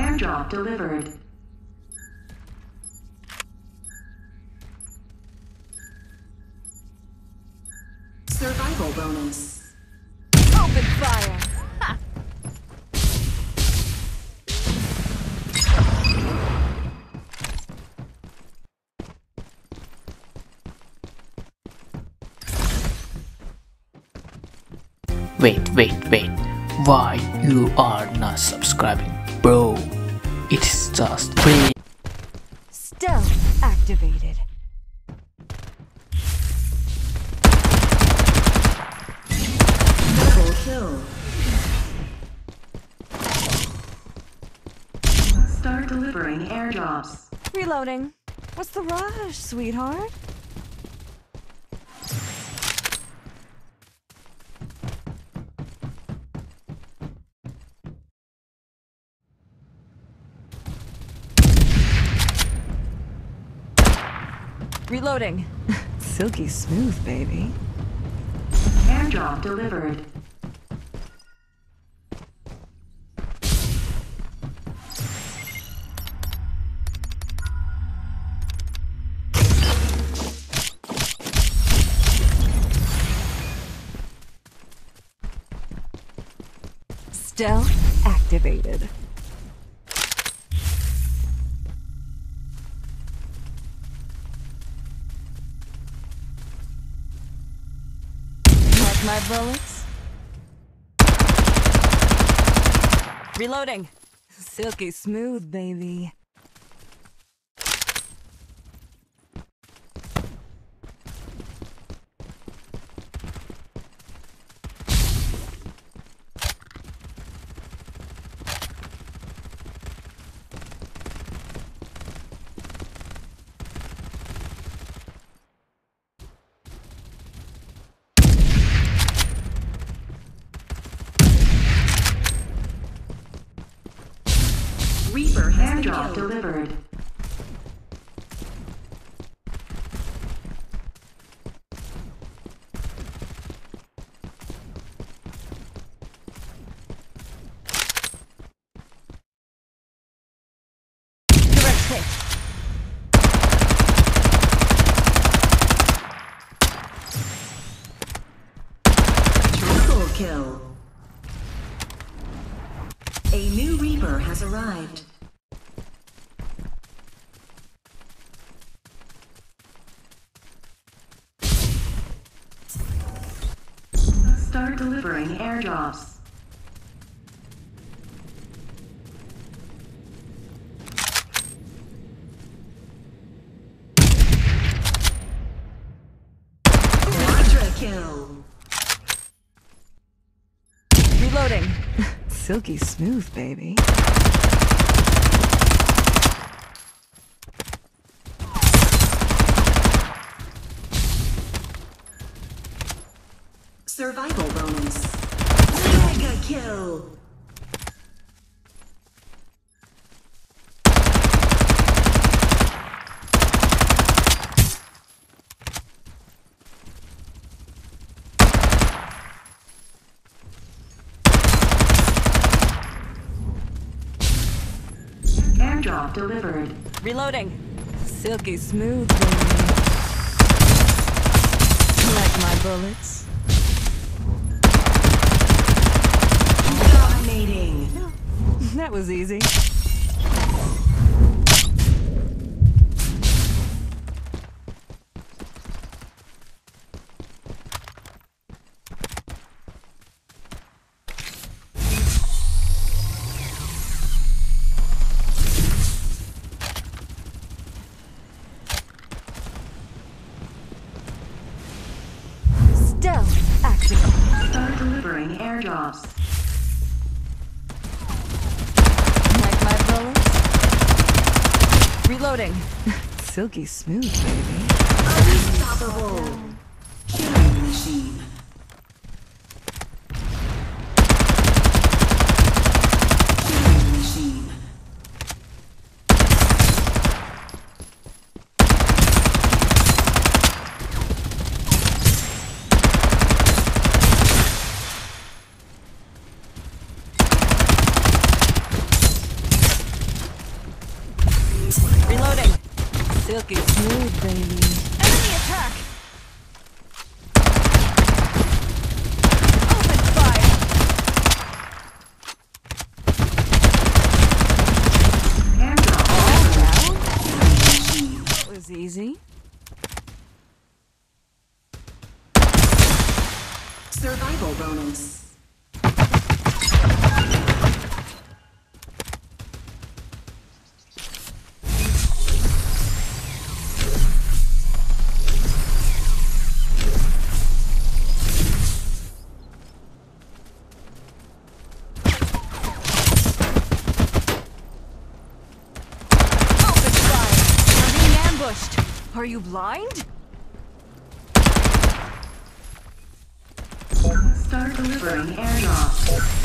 Airdrop delivered. Survival bonus. Open fire! Ha. Wait. Why you are not subscribing, bro? It's just free. Stealth activated. Double kill. Start delivering airdrops. Reloading. What's the rush, sweetheart? Reloading. Silky smooth, baby. Airdrop delivered. Stealth activated. My bullets. Reloading. Silky smooth, baby. Reaper airdrop delivered. Direct hit. Triple kill. A new Reaper has arrived. Start delivering airdrops. Quadra kill. Reloading. Silky smooth, baby. Survival bonus. Mega kill. Airdrop delivered. Reloading. Silky smooth, baby. Collect my bullets. That was easy. Stealth action. Start delivering airdrops. Reloading. Silky smooth, baby. Unstoppable. Killing machine. Killing machine. Silk is smooth, baby. Enemy attack! Open fire! And all around? That was easy. Survival bonus. Are you blind? Start delivering airdrop.